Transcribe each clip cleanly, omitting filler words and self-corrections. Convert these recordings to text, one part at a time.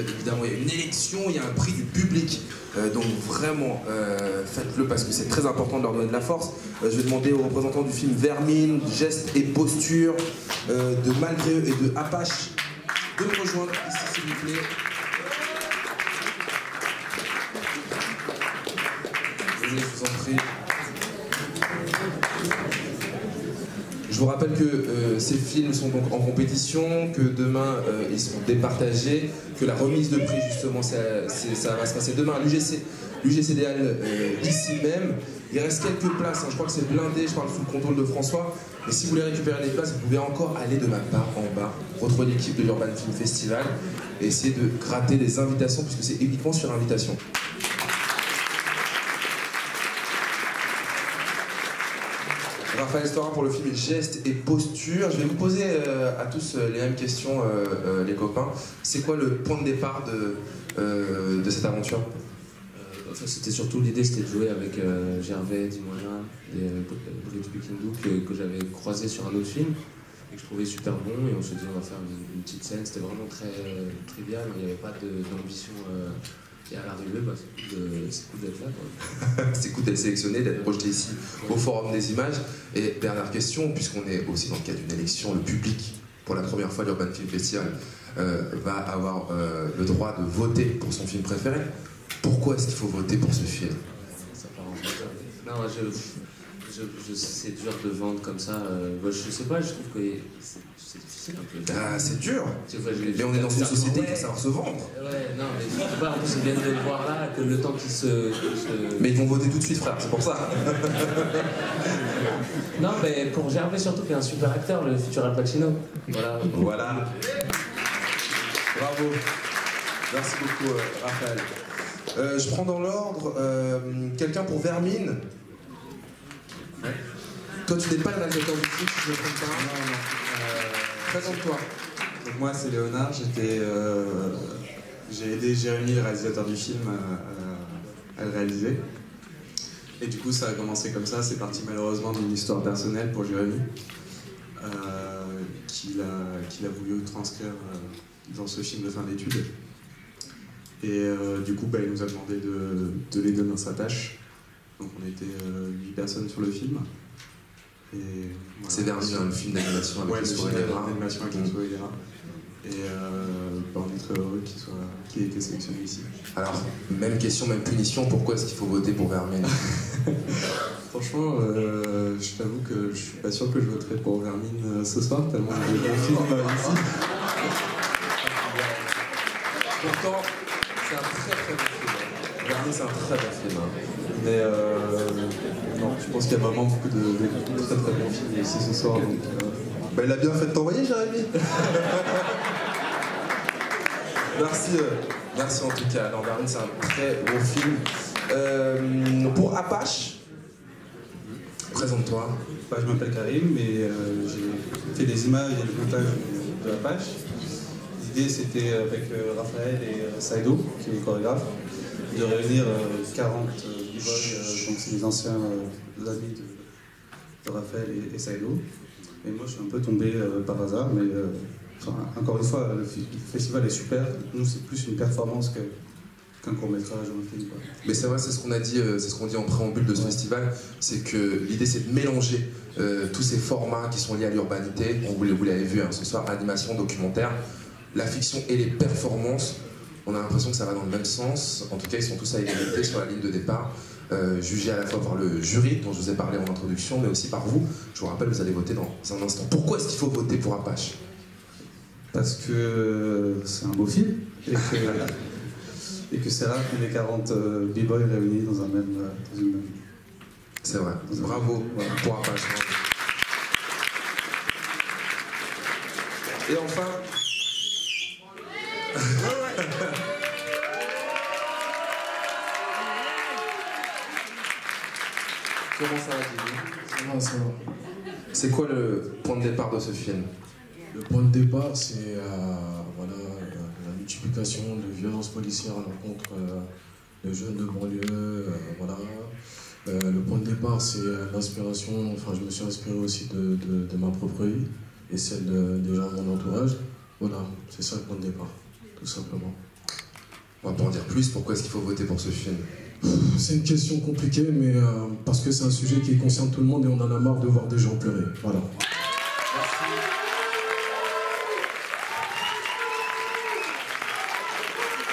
évidemment, il y a une élection, il y a un prix du public. Donc vraiment, faites-le parce que c'est très important de leur donner de la force. Je vais demander aux représentants du film Vermine, Gestes et Postures, de Malgré Eux et de Apache de me rejoindre ici, s'il vous plaît. Je vous en prie. Je vous rappelle que ces films sont donc en compétition, que demain ils seront départagés, que la remise de prix justement ça va se passer demain à l'UGCDAL ici même. Il reste quelques places, hein, je crois que c'est blindé, je parle sous le contrôle de François, mais si vous voulez récupérer des places, vous pouvez encore aller de ma part en bas, retrouver l'équipe de l'Urban Film Festival et essayer de gratter des invitations puisque c'est uniquement sur invitation. Raphaël Stora pour le film Gestes et Postures. Je vais vous poser à tous les mêmes questions, les copains. C'est quoi le point de départ de cette aventure? C'était surtout l'idée, c'était de jouer avec Gervais, Dimoyen, des Bikindou que j'avais croisé sur un autre film et que je trouvais super bon. Et on se dit on va faire une petite scène. C'était vraiment très trivial. Il n'y avait pas d'ambition. Et à l'arrivée, bah, c'est cool d'être là. C'est cool d'être sélectionné, d'être projeté ici au Forum des Images. Et dernière question, puisqu'on est aussi dans le cadre d'une élection, le public, pour la première fois, l'Urban Film Festival va avoir le droit de voter pour son film préféré. Pourquoi est-ce qu'il faut voter pour ce film? Non, c'est dur de vendre comme ça. Bah, je sais pas, je trouve que c'est difficile un peu. Ah, c'est dur. Mais on est dans une société qui va savoir se vendre. Ouais, non, mais je sais pas, en plus ils viennent de le voir là, que le temps qu'ils se... Mais ils vont voter tout de suite, frère, c'est pour ça. Non, mais pour Gervais surtout, qui est un super acteur, le futur Al Pacino. Voilà. Voilà. Bravo. Merci beaucoup, Raphaël. Je prends dans l'ordre quelqu'un pour Vermine. Toi, tu n'es pas le réalisateur du film, je ne comprends pas. Non, non. Présente-toi. Moi, c'est Léonard. J'ai aidé Jérémy, le réalisateur du film, à le réaliser. Et du coup, ça a commencé comme ça. C'est parti malheureusement d'une histoire personnelle pour Jérémy, qu'il a voulu transcrire dans ce film de fin d'études. Et du coup, bah, il nous a demandé de l'aider dans sa tâche. Donc, on était 8 personnes sur le film. Voilà. C'est Vermine, le film d'animation avec Kizo et les rats. Et bah, on est très heureux qu'il ait été sélectionné ici. Alors, même question, même punition, pourquoi est-ce qu'il faut voter pour Vermine? Franchement, je t'avoue que je suis pas sûr que je voterai pour Vermine ce soir, tellement j'ai des films ici. Pourtant, c'est un très bon film. Vermine, c'est un très bon film. Mais non, je pense qu'il y a vraiment beaucoup de très très bons films ici ce soir. Donc, bah, il a bien fait de t'envoyer, Jérémy. Merci, merci en tout cas. Vermine, c'est un très beau film. Pour Apache, présente-toi. Bah, je m'appelle Karim et j'ai fait des images et le montage de Apache. L'idée, c'était avec Raphaël et Saïdou, qui est chorégraphe, de réunir 40 donc c'est les anciens amis de Raphaël et Saïdou. Et moi, je suis un peu tombé par hasard, mais encore une fois, le festival est super. Nous, c'est plus une performance qu'un court-métrage ou un film. Quoi. Mais c'est vrai, c'est ce qu'on a dit, c'est ce qu'on dit en préambule de ce festival, c'est que l'idée, c'est de mélanger tous ces formats qui sont liés à l'urbanité. Vous l'avez vu, hein, ce soir, animation, documentaire, la fiction et les performances. On a l'impression que ça va dans le même sens. En tout cas, ils sont tous à égalité sur la ligne de départ, jugés à la fois par le jury, dont je vous ai parlé en introduction, mais aussi par vous. Je vous rappelle, vous allez voter dans un instant. Pourquoi est-ce qu'il faut voter pour Apache? Parce que c'est un beau film, et que c'est rare qu'on ait 40 b-boys réunis dans un même... C'est vrai. Bravo pour Apache. Et enfin... Comment ça va, Djigui? C'est quoi le point de départ de ce film? Le point de départ, c'est voilà, la multiplication de violences policières contre les jeunes de banlieue. Voilà. Le point de départ, c'est l'inspiration. Enfin, je me suis inspiré aussi de ma propre vie et celle des gens de mon entourage. Voilà, c'est ça le point de départ, tout simplement. On va pas en dire plus, pourquoi est-ce qu'il faut voter pour ce film? C'est une question compliquée, mais parce que c'est un sujet qui concerne tout le monde et on en a marre de voir des gens pleurer. Voilà.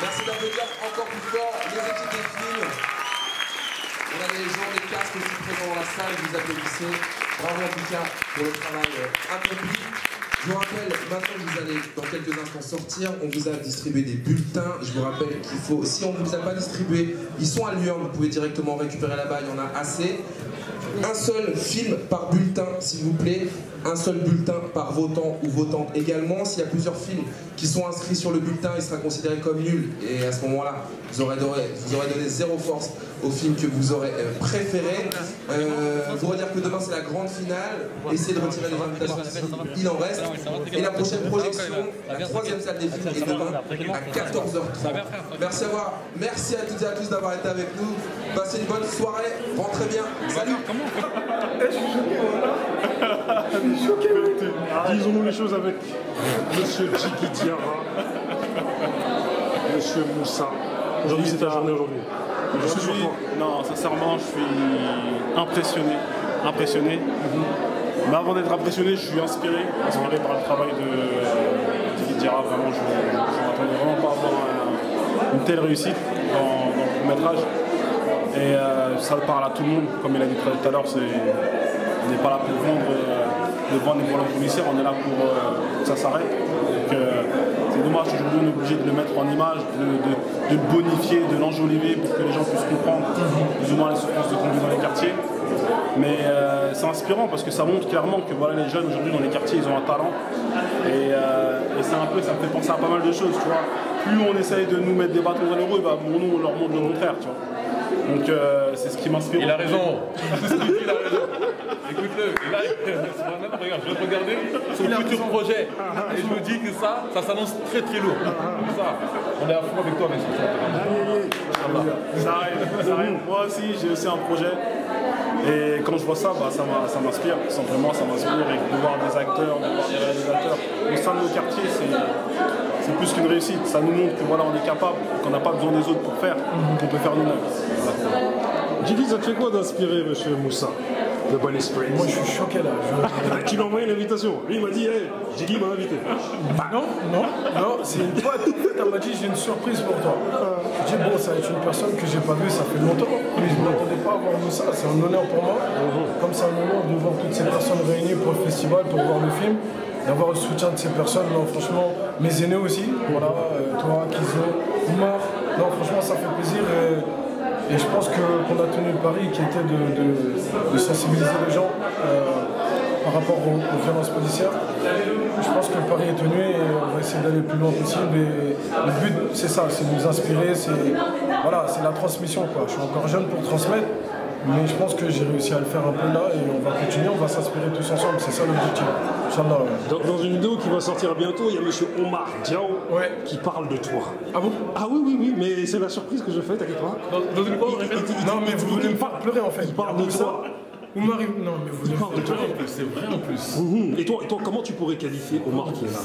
Merci d'applaudir encore plus fort les équipes des films. On a les gens, les casques aussi présents dans la salle, vous applaudissez. Bravo à Bika pour le travail accompli. Je vous rappelle, maintenant vous allez dans quelques instants sortir, on vous a distribué des bulletins, je vous rappelle qu'il faut, si on ne vous a pas distribué, ils sont à l'urne, vous pouvez directement récupérer là-bas, il y en a assez. Un seul film par bulletin, s'il vous plaît, un seul bulletin par votant ou votante également. S'il y a plusieurs films qui sont inscrits sur le bulletin, il sera considéré comme nul, et à ce moment-là, vous aurez donné zéro force au film que vous aurez préféré. Vous va dire que demain c'est la grande finale, essayez de retirer les invitations, il en reste. Et la prochaine projection, la troisième salle des films, est demain à 14h30. Merci à toutes et à tous d'avoir été avec nous. Passez une bonne soirée, rentrez bien. Salut. Disons-nous les choses avec monsieur Djigui Diarra, monsieur Moussa. Aujourd'hui, c'est ta journée aujourd'hui. Aujourd'hui, non, sincèrement, je suis impressionné. Mais avant d'être impressionné, je suis inspiré. Inspiré par le travail de Djigui Diarra. Vraiment, je m'attendais vraiment pas à avoir une telle réussite dans le court-métrage. Et ça parle à tout le monde, comme il a dit tout à l'heure, on n'est pas là pour vendre le vent des volants policiers, on est là pour que ça s'arrête. Donc c'est dommage qu'aujourd'hui on est obligé de le mettre en image, de le bonifier, de l'enjoliver pour que les gens puissent comprendre plus ou moins les souffrances de conduite dans les quartiers. Mais c'est inspirant parce que ça montre clairement que voilà, les jeunes aujourd'hui dans les quartiers ils ont un talent. Et c'est un peu, ça me fait penser à pas mal de choses, tu vois. Plus on essaye de nous mettre des bâtons dans les roues, bah, bon, nous on leur montre le contraire, tu vois. Donc c'est ce qui m'inspire. Il a raison. Écoute-le. Là, je vais te regarder son futur projet. Et je me dis que ça s'annonce très très lourd. Comme ça, on est à fond avec toi, mais ça arrive, ça arrive. Moi aussi, j'ai aussi un projet. Et quand je vois ça, bah, ça m'inspire. Simplement, ça m'inspire. Et de voir des acteurs, de voir des réalisateurs au sein de nos quartiers, c'est plus qu'une réussite. Ça nous montre que voilà, on est capable, qu'on n'a pas besoin des autres pour faire, qu'on peut faire nous-mêmes. Djigui, ça te fait quoi d'inspirer monsieur Moussa de Bon Esprit? Moi je suis choqué là. Tu lui as envoyé une invitation. Lui il m'a dit, hey, Djigui m'a invité. Bah non, c'est une fois, elle m'a dit, j'ai une surprise pour toi. Je dis, bon, ça va être une personne que j'ai pas vue, ça fait longtemps. Mais je ne m'attendais pas à voir Moussa, c'est un honneur pour moi. Comme c'est un honneur de voir toutes ces personnes réunies pour le festival, pour voir le film, d'avoir le soutien de ces personnes, non, franchement, mes aînés aussi, voilà, toi, Kizo, Oumar, non, franchement, ça fait plaisir. Et je pense qu'on a tenu le pari qui était de sensibiliser les gens par rapport aux violences policières. Je pense que le pari est tenu et on va essayer d'aller le plus loin possible. Et le but, c'est ça, c'est de nous inspirer, c'est voilà, la transmission, quoi. Je suis encore jeune pour transmettre, mais je pense que j'ai réussi à le faire un peu là et on va continuer, on va s'inspirer tous ensemble, c'est ça l'objectif. Dans une vidéo qui va sortir bientôt, il y a monsieur Oumar Diaw qui parle de toi. Ah bon? Ah oui, mais c'est la surprise que je fais, t'inquiète pas. Dans une vidéo, non mais vous voulez me faire pleurer en fait. Il parle de toi. Oumar, non mais vous voulez me faire pleurer. C'est vrai en plus. Et toi, comment tu pourrais qualifier Oumar qui est là?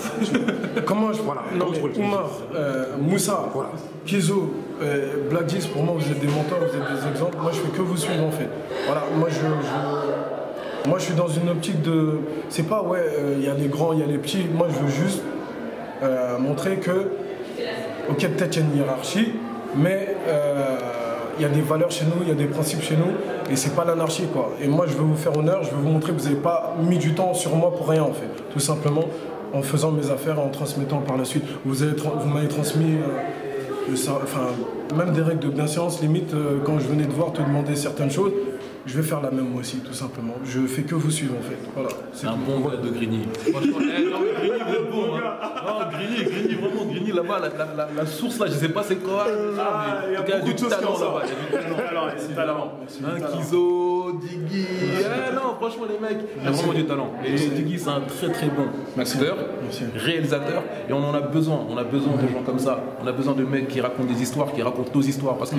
Comment je... Voilà, Oumar, Moussa, Kizo, Black Dix, pour moi vous êtes des mentors, vous êtes des exemples, moi je fais que vous suivre en fait. Voilà, moi je suis dans une optique de... C'est pas ouais, il y a les grands, il y a les petits, moi je veux juste montrer que, ok peut-être il y a une hiérarchie, mais il y a des valeurs chez nous, il y a des principes chez nous, et c'est pas l'anarchie quoi. Et moi je veux vous faire honneur, je veux vous montrer que vous n'avez pas mis du temps sur moi pour rien en fait, tout simplement en faisant mes affaires, en transmettant par la suite. Vous m'avez transmis... Enfin, même des règles de bienséance, limite, quand je venais te voir, te demander certaines choses, je vais faire la même moi aussi, tout simplement. Je fais que vous suivre, en fait. Voilà. C'est un bon gars de Grigny. Franchement, Grigny, vous êtes bon. Hein. Non, Grigny, vraiment, Grigny, là-bas, la source, là, je sais pas c'est quoi. Mais en tout cas, il y a du talent là-bas. Il y a du talent. Un Kizo, Djigui. Non, franchement, les mecs, il a vraiment du talent. Et Djigui, c'est un très très bon acteur, réalisateur, et on en a besoin. On a besoin de gens comme ça. On a besoin de mecs qui racontent des histoires, qui racontent nos histoires. Parce que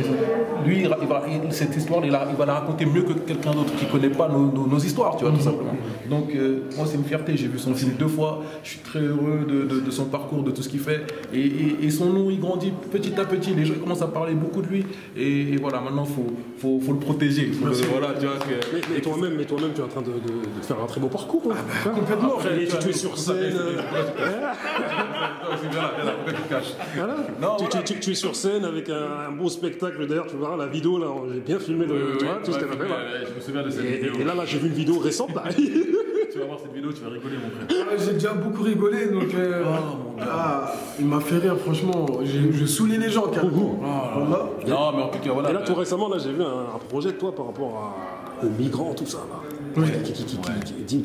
lui, cette histoire, il va la raconter mieux que quelqu'un d'autre qui ne connaît pas nos histoires, tu vois, tout simplement. Donc, moi, c'est une fierté. J'ai vu son film 2 fois. Je suis très heureux de son parcours, de tout ce qu'il fait. Et son nom, il grandit petit à petit. Les gens commencent à parler beaucoup de lui. Et voilà, maintenant, il faut le protéger. Voilà, tu vois, mais toi-même, tu es en train de faire un très beau parcours. Hein. Ah bah, complètement. Après, tu es sur scène. Tu es sur scène avec un beau spectacle. D'ailleurs, tu verras la vidéo. J'ai bien filmé tout ce qu'elle a fait. Je me souviens de cette vidéo. Et là, j'ai vu une vidéo récente. Tu vas voir cette vidéo, tu vas rigoler, mon frère. J'ai déjà beaucoup rigolé, donc il m'a fait rire, franchement. Je saoulais les gens, carrément. Non, mais en tout cas, voilà. Et là, tout récemment, j'ai vu un projet de toi par rapport aux migrants, tout ça, là. Oui.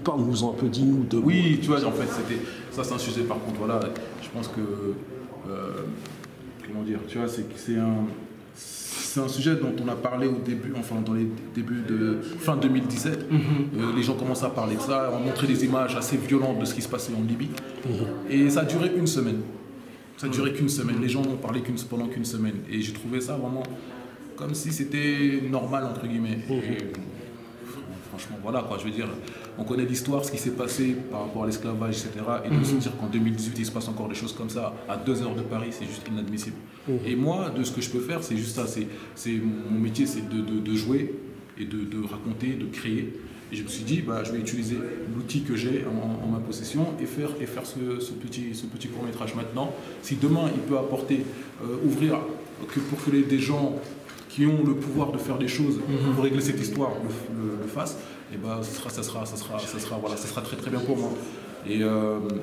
Parle-nous un peu, dis-nous de... Oui, tu vois, en fait, c'était... Ça, c'est un sujet, par contre, voilà, je pense que... comment dire, tu vois, c'est un... C'est un sujet dont on a parlé au début, enfin dans les débuts de fin 2017. Les gens commençaient à parler de ça, on montrait des images assez violentes de ce qui se passait en Libye. Et ça a duré une semaine. Ça a duré qu'une semaine. Les gens n'ont parlé pendant qu'une semaine. Et j'ai trouvé ça vraiment comme si c'était normal, entre guillemets. Franchement, voilà quoi, je veux dire, on connaît l'histoire, ce qui s'est passé par rapport à l'esclavage, etc. Et de se dire qu'en 2018, il se passe encore des choses comme ça, à 2 heures de Paris, c'est juste inadmissible. Et moi, de ce que je peux faire, c'est juste ça. Mon métier, c'est de jouer et de raconter, de créer. Et je me suis dit, bah, je vais utiliser l'outil que j'ai en ma possession et faire ce petit court-métrage maintenant. Si demain, il peut apporter, ouvrir, pour que des gens qui ont le pouvoir de faire des choses pour régler cette histoire le fassent, et bah, ça sera très très bien pour moi. Et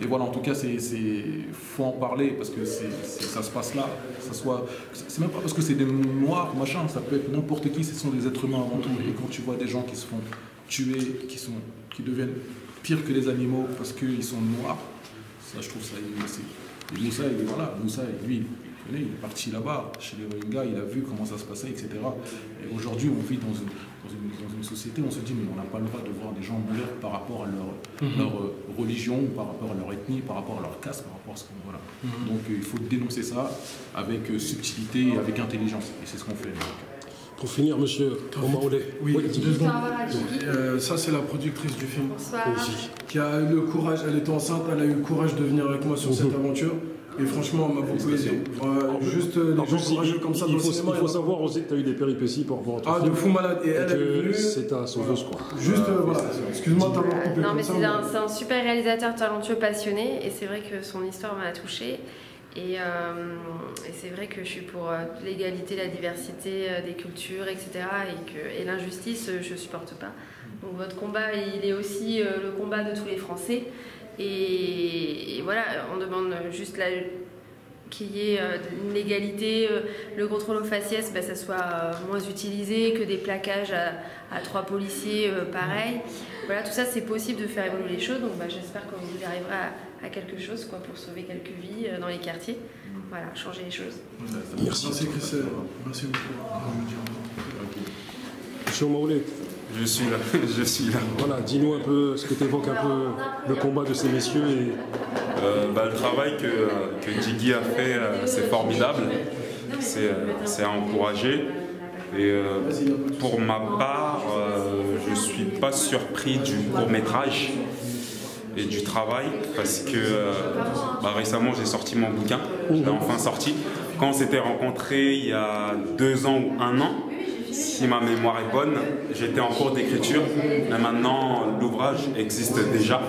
voilà, en tout cas, faut en parler parce que ça se passe là. C'est même pas parce que c'est des noirs, machin, ça peut être n'importe qui, ce sont des êtres humains avant tout. Et quand tu vois des gens qui se font tuer, qui deviennent pires que les animaux parce qu'ils sont noirs, ça, je trouve ça inadmissible. Et Moussa, voilà, Moussa, lui, il est parti là-bas, chez les Rohingyas, il a vu comment ça se passait, etc. Et aujourd'hui, on vit dans une société où on se dit, mais on n'a pas le droit de voir des gens mourir par rapport à leur religion, par rapport à leur ethnie, par rapport à leur caste, par rapport à ce qu'on... Voilà. Donc il faut dénoncer ça avec subtilité et avec intelligence. Et c'est ce qu'on fait. Pour finir, monsieur Oumar Diaw. Oui, ça, c'est la productrice du film. Qui a eu le courage, elle était enceinte, elle a eu le courage de venir avec moi sur cette aventure. Et franchement, on m'a beaucoup aidé. Juste des gens courageux comme ça dans le cinéma. Il faut savoir aussi que tu as eu des péripéties par rapport à toi. Ah, de fou malade. Et elle, c'est ta sauveuse, quoi. Juste, voilà. Excuse-moi de t'avoir coupé. Non, mais c'est un super réalisateur talentueux, passionné. Et c'est vrai que son histoire m'a touchée. Et c'est vrai que je suis pour l'égalité, la diversité des cultures, etc. Et l'injustice, je ne supporte pas. Donc votre combat, il est aussi le combat de tous les Français. Et voilà, on demande juste qu'il y ait une égalité, le contrôle aux faciès, ben, ça soit moins utilisé que des plaquages à 3 policiers, pareil. Voilà, tout ça, c'est possible de faire évoluer les choses, donc ben, j'espère que vous arriverez à quelque chose, quoi, pour sauver quelques vies dans les quartiers. Voilà, changer les choses. Merci Christelle. Merci beaucoup. Je suis là. Voilà, dis-nous un peu ce que tu évoques, un peu le combat de ces messieurs. Le travail que Djigui a fait, c'est formidable, c'est à encourager. Et pour ma part, je ne suis pas surpris du court-métrage et du travail parce que récemment j'ai sorti mon bouquin, je l'ai enfin sorti. Quand on s'était rencontrés il y a 2 ans ou 1 an, si ma mémoire est bonne, j'étais en cours d'écriture, mais maintenant l'ouvrage existe déjà,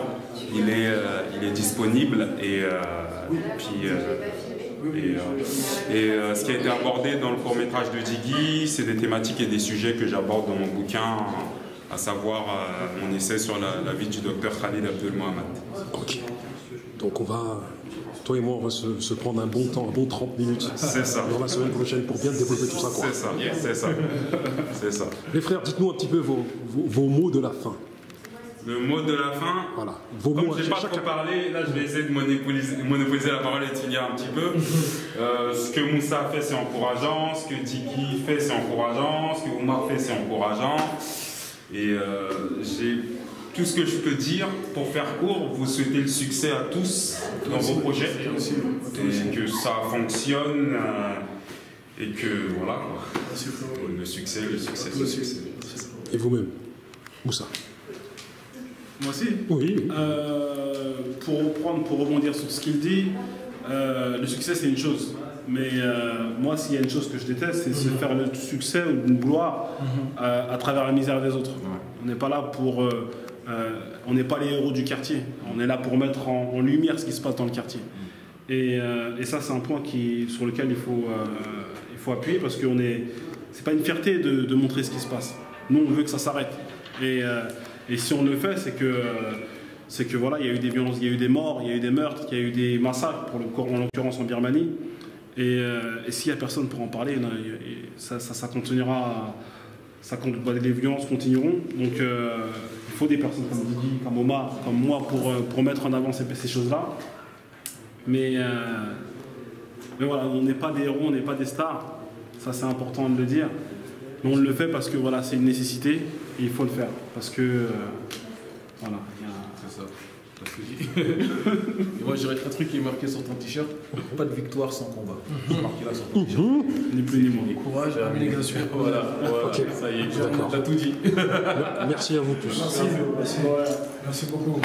il est disponible et ce qui a été abordé dans le court-métrage de Djigui, c'est des thématiques et des sujets que j'aborde dans mon bouquin, à savoir mon essai sur la vie du docteur Khalid Abdul Mohamad. Ok, donc on va... Toi et moi, on va se prendre un bon temps, un bon 30 minutes dans la semaine prochaine pour bien développer tout ça. C'est ça. Les frères, dites-nous un petit peu vos mots de la fin. Le mot de la fin, voilà. Comme je n'ai pas trop parlé, là je vais essayer de monopoliser la parole et t'y un petit peu. Ce que Moussa fait, c'est encourageant. Ce que Djigui fait, c'est encourageant. Ce que Oumar fait, c'est encourageant. Et j'ai Tout ce que je peux dire, pour faire court, vous souhaitez le succès à tous dans vos projets, et que ça fonctionne, et que voilà, le succès. Et vous-même, Moussa? Moi aussi? Oui. Pour rebondir sur ce qu'il dit, le succès c'est une chose, mais moi s'il y a une chose que je déteste, c'est se faire le succès ou une gloire à travers la misère des autres. On n'est pas là pour... on n'est pas les héros du quartier, on est là pour mettre en lumière ce qui se passe dans le quartier. Et ça c'est un point sur lequel il faut appuyer, parce que c'est pas une fierté de montrer ce qui se passe. Nous on veut que ça s'arrête. Et si on le fait, c'est que voilà, il y a eu des violences, il y a eu des morts, il y a eu des meurtres, il y a eu des massacres, en l'occurrence en Birmanie. Et s'il n'y a personne pour en parler, ça continuera. Les violences continueront. Donc il faut des personnes comme Djigui, comme Oumar, comme moi pour mettre en avant ces choses-là. Mais voilà, on n'est pas des héros, on n'est pas des stars. Ça c'est important de le dire. Mais on le fait parce que voilà, c'est une nécessité et il faut le faire. Parce que voilà. C'est ça. Et moi, je dirais un truc qui est marqué sur ton t-shirt: pas de victoire sans combat. C'est marqué là sur ton t-shirt. Ni plus ni moins. Courage, abnégation. Voilà. Okay. Ça y est, t'as tout dit. Merci à vous tous. Merci beaucoup.